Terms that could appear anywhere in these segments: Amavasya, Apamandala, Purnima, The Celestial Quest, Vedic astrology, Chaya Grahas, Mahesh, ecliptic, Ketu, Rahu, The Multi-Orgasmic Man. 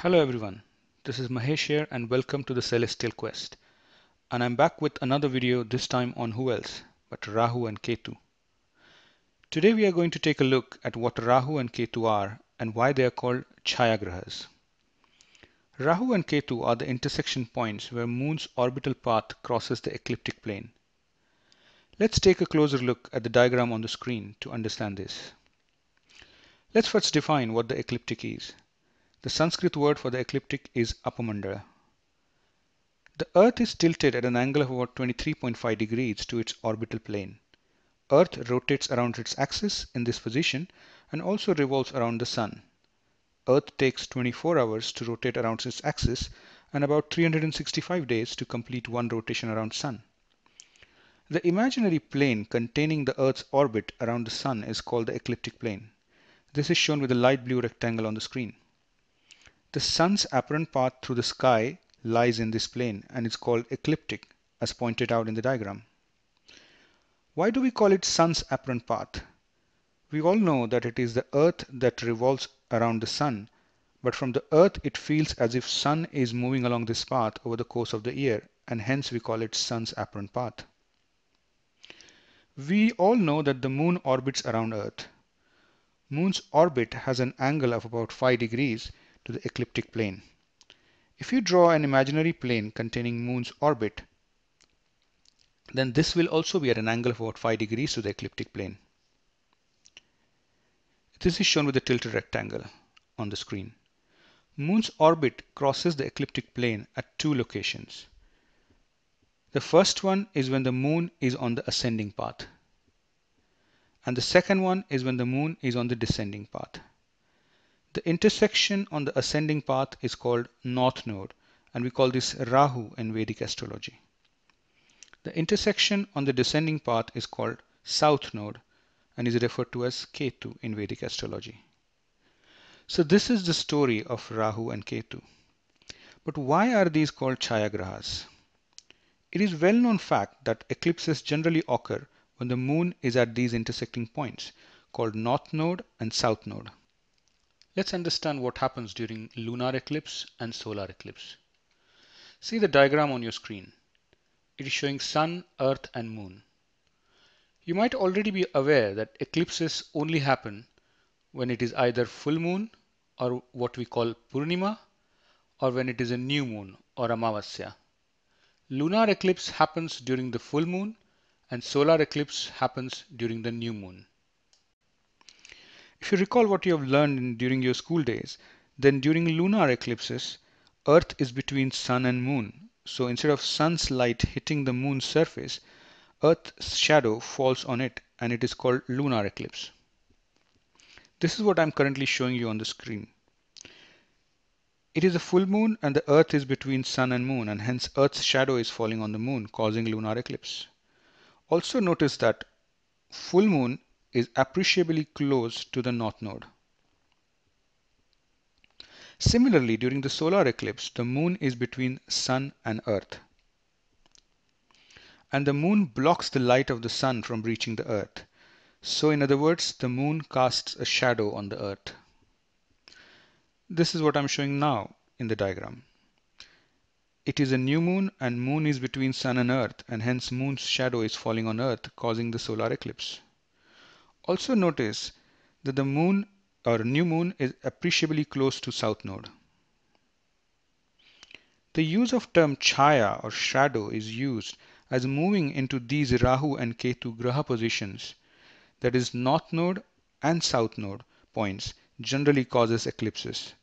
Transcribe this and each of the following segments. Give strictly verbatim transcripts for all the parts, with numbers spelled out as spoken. Hello everyone, this is Mahesh here and welcome to The Celestial Quest. And I'm back with another video, this time on who else but Rahu and Ketu. Today we are going to take a look at what Rahu and Ketu are and why they are called Chaya Grahas. Rahu and Ketu are the intersection points where Moon's orbital path crosses the ecliptic plane. Let's take a closer look at the diagram on the screen to understand this. Let's first define what the ecliptic is. The Sanskrit word for the ecliptic is Apamandala. The Earth is tilted at an angle of about twenty-three point five degrees to its orbital plane. Earth rotates around its axis in this position and also revolves around the Sun. Earth takes twenty-four hours to rotate around its axis and about three hundred sixty-five days to complete one rotation around Sun. The imaginary plane containing the Earth's orbit around the Sun is called the ecliptic plane. This is shown with a light blue rectangle on the screen. The Sun's apparent path through the sky lies in this plane and is called ecliptic, as pointed out in the diagram. Why do we call it Sun's apparent path? We all know that it is the Earth that revolves around the Sun, but from the Earth it feels as if Sun is moving along this path over the course of the year, and hence we call it Sun's apparent path. We all know that the Moon orbits around Earth. Moon's orbit has an angle of about five degrees to the ecliptic plane. If you draw an imaginary plane containing Moon's orbit, then this will also be at an angle of about five degrees to the ecliptic plane. This is shown with a tilted rectangle on the screen. Moon's orbit crosses the ecliptic plane at two locations. The first one is when the Moon is on the ascending path, and the second one is when the Moon is on the descending path. The intersection on the ascending path is called North Node, and we call this Rahu in Vedic astrology. The intersection on the descending path is called South Node and is referred to as Ketu in Vedic astrology. So this is the story of Rahu and Ketu. But why are these called Chaya Grahas? It is well known fact that eclipses generally occur when the Moon is at these intersecting points called North Node and South Node. Let's understand what happens during lunar eclipse and solar eclipse. See the diagram on your screen. It is showing Sun, Earth and Moon. You might already be aware that eclipses only happen when it is either full moon, or what we call Purnima, or when it is a new moon or Amavasya. Lunar eclipse happens during the full moon and solar eclipse happens during the new moon. If you recall what you have learned during your school days, then during lunar eclipses, Earth is between Sun and Moon. So instead of Sun's light hitting the Moon's surface, Earth's shadow falls on it, and it is called lunar eclipse. This is what I'm currently showing you on the screen. It is a full moon and the Earth is between Sun and Moon, and hence Earth's shadow is falling on the Moon, causing lunar eclipse. Also notice that full moon is appreciably close to the North Node. Similarly, during the solar eclipse, the Moon is between Sun and Earth, and the Moon blocks the light of the Sun from reaching the Earth. So in other words, the Moon casts a shadow on the Earth. This is what I'm showing now in the diagram. It is a new moon and Moon is between Sun and Earth, and hence Moon's shadow is falling on Earth, causing the solar eclipse. Also notice that the Moon or new moon is appreciably close to South Node. The use of term chaya or shadow is used as moving into these Rahu and Ketu graha positions, that is North Node and South Node points, generally causes eclipses,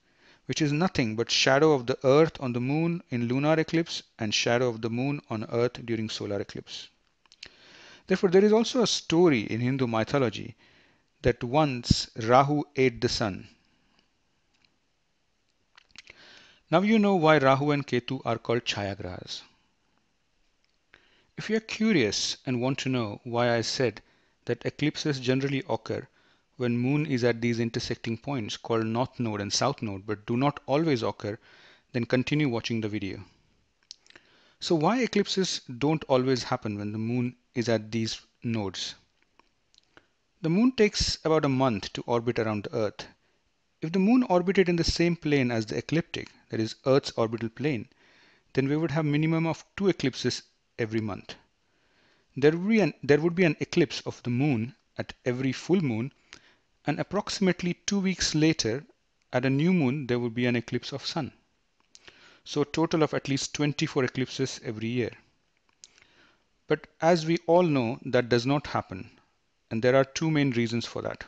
which is nothing but shadow of the Earth on the Moon in lunar eclipse and shadow of the Moon on Earth during solar eclipse. Therefore, there is also a story in Hindu mythology that once Rahu ate the sun. Now you know why Rahu and Ketu are called Chaya Grahas. If you are curious and want to know why I said that eclipses generally occur when Moon is at these intersecting points called North Node and South Node, but do not always occur, then continue watching the video. So why eclipses don't always happen when the Moon is at these nodes? The Moon takes about a month to orbit around the Earth. If the moon orbited in the same plane as the ecliptic, that is Earth's orbital plane, then we would have minimum of two eclipses every month. There would be an, there would be an eclipse of the moon at every full moon, and approximately two weeks later, at a new moon, there would be an eclipse of sun. So a total of at least twenty-four eclipses every year. But as we all know, that does not happen, and there are two main reasons for that.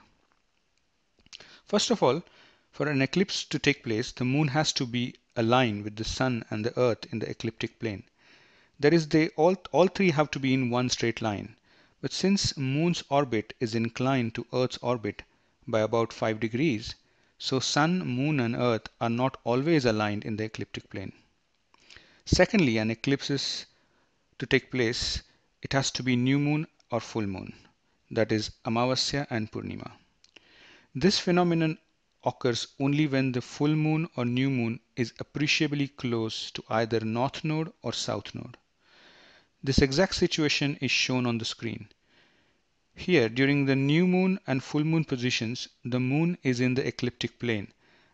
First of all, for an eclipse to take place, the moon has to be aligned with the sun and the earth in the ecliptic plane. That is, they all, all three have to be in one straight line. But since moon's orbit is inclined to Earth's orbit by about five degrees, so sun, moon and earth are not always aligned in the ecliptic plane. Secondly, an eclipse is to take place, it has to be new moon or full moon, that is Amavasya and Purnima. This phenomenon occurs only when the full moon or new moon is appreciably close to either north node or south node. This exact situation is shown on the screen. Here, during the new moon and full moon positions, the moon is in the ecliptic plane,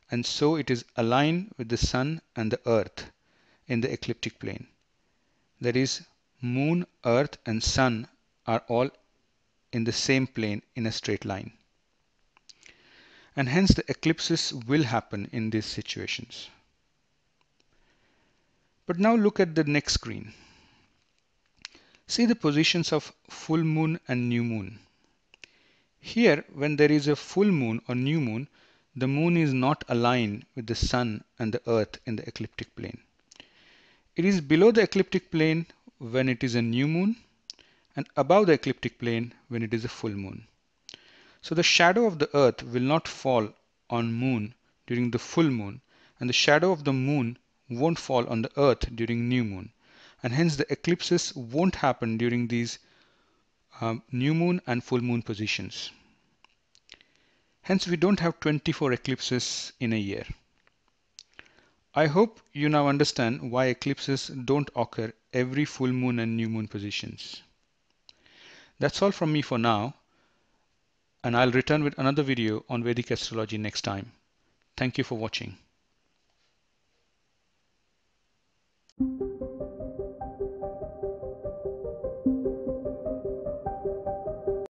and so it is aligned with the sun and the earth in the ecliptic plane. That is, moon, earth and sun are all in the same plane in a straight line. And hence the eclipses will happen in these situations. But now look at the next screen. See the positions of full moon and new moon. Here, when there is a full moon or new moon, the moon is not aligned with the sun and the earth in the ecliptic plane. It is below the ecliptic plane when it is a new moon, and above the ecliptic plane when it is a full moon. So the shadow of the earth will not fall on moon during the full moon, and the shadow of the moon won't fall on the earth during new moon, and hence the eclipses won't happen during these um, new moon and full moon positions. Hence we don't have twenty-four eclipses in a year. I hope you now understand why eclipses don't occur every full moon and new moon positions. That's all from me for now. And I'll return with another video on Vedic astrology next time. Thank you for watching.